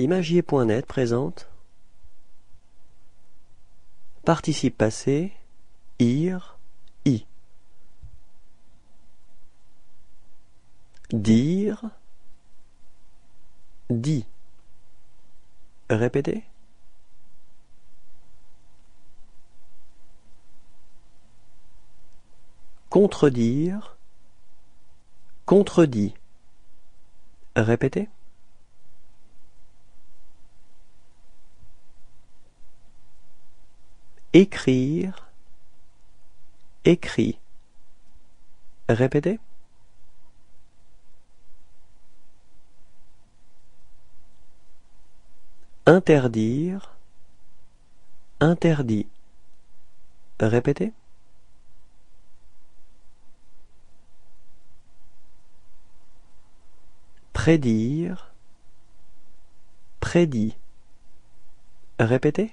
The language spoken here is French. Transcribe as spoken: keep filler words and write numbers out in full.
Imagier point net présente participe passé ir, i. Dire, dit. Répétez. Contredire, contredit. Répétez. Écrire, écrit. Répétez. Interdire, interdit. Répétez. Prédire, prédit. Répétez.